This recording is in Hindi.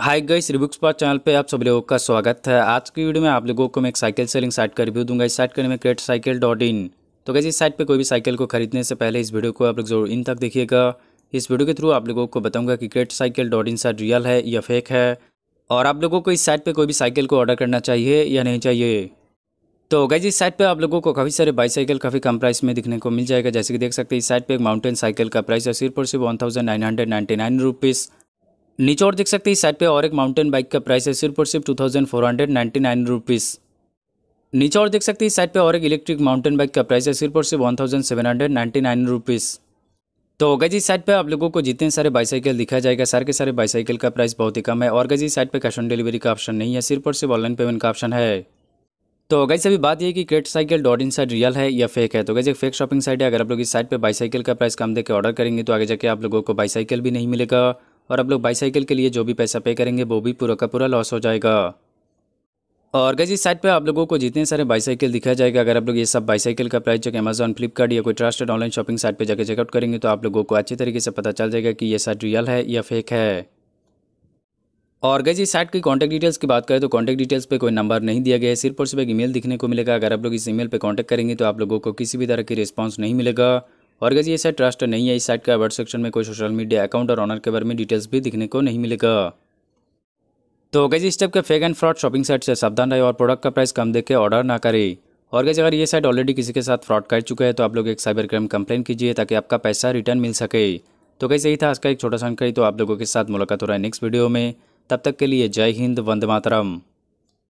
हाय गाइस, रिव्यू एक्सपर्ट चैनल पे आप सब लोगों का स्वागत है। आज की वीडियो में आप लोगों को मैं एक साइकिल सेलिंग साइट का रिव्यू दूंगा। इस साइट का नाम है kredcycle.in। तो गाइस, इस साइट पे कोई भी साइकिल को खरीदने से पहले इस वीडियो को आप लोग जरूर इन तक देखिएगा। इस वीडियो के थ्रू आप लोगों को बताऊंगा कि kredcycle.in साइट रियल है या फेक है, और आप लोगों को इस साइट पर कोई भी साइकिल को ऑर्डर करना चाहिए या नहीं चाहिए। तो गाइस, इस साइट पे आप लोगों को काफ़ी सारे बाईसाइकिल काफ़ी कम प्राइस में दिखने को मिल जाएगा। जैसे कि देख सकते हैं, इस साइट पे एक माउंटेन साइकिल का प्राइस है सिर्फ और सिर्फ 1999 रुपीज़। नीचे और देख सकते हैं, इस साइट पे और एक माउंटेन बाइक का प्राइस है सिर्फ और सिर्फ 2499 रुपीज़। नीचे और देख सकते हैं, इस साइट पे और एक इलेक्ट्रिक माउंटेन बाइक का प्राइस है सिर्फ और सिर्फ 1799 रुपीज़। तो गाइस, इस साइट पे आप लोगों को जितने सारे बाईसाइकिल दिखा जाएगा सारे के सारे बाईसाइकिल का प्राइस बहुत ही कम है। और गाइस, इस साइट पे कैश ऑन डिलीवरी का ऑप्शन नहीं है, सिर्फ और सिर्फ ऑनलाइन पेमेंट का ऑप्शन है। तो गाइस, अभी बात ये कि kredcycle.in साइट रियल है या फेक है। तो गाइस, एक फेक शॉपिंग साइट है। अगर आप लोग इस साइट पे बाईसाइकिल का प्राइस कम देकर ऑर्डर करेंगे तो आगे जाके आप लोगों को बाईसाइकिल भी नहीं मिलेगा, और आप लोग बाईसाइकिल के लिए जो भी पैसा पे करेंगे वो भी पूरा का पूरा लॉस हो जाएगा। और गाइस, इस साइट पे आप लोगों को जितने सारे बाईसाइकिल दिखाया जाएगा, अगर आप लोग ये सब बाईसाइकिल का प्राइस जगह अमेजॉन, फ्लिपकार्ट या कोई ट्रस्टेड ऑनलाइन शॉपिंग साइट पर जाकर चेकआउट करेंगे तो आप लोगों को अच्छी तरीके से पता चल जाएगा कि ये साइट रियल है या फेक है। और गाइस, इस साइट की कॉन्टैक्ट डिटेल्स की बात करें तो कॉन्टैक्ट डिटेल्स पे कोई नंबर नहीं दिया गया है, सिर्फ और सिर्फ एक ईमेल दिखने को मिलेगा। अगर आप लोग इस ईमेल पे कॉन्टैक्ट करेंगे तो आप लोगों को किसी भी तरह की रिस्पांस नहीं मिलेगा। और गाइस, ये साइट ट्रस्ट नहीं है। इस साइट का वर्ड सेक्शन में कोई सोशल मीडिया अकाउंट और ऑनर के बारे में डिटेल्स भी दिखने को नहीं मिलेगा। तो गाइस, इस टाइप के fake and fraud shopping site से सावधान रहे और प्रोडक्ट का प्राइस कम देकर ऑर्डर ना करें। और गाइस, अगर ये साइट ऑलरेडी किसी के साथ फ्रॉड कर चुका है तो आप लोग एक साइबर क्राइम कंप्लेन कीजिए ताकि आपका पैसा रिटर्न मिल सके। तो गाइस, यही था आज का एक छोटा सा जानकारी। तो आप लोगों के साथ मुलाकात हो रहा है नेक्स्ट वीडियो में। तब तक के लिए जय हिंद, वंदे मातरम।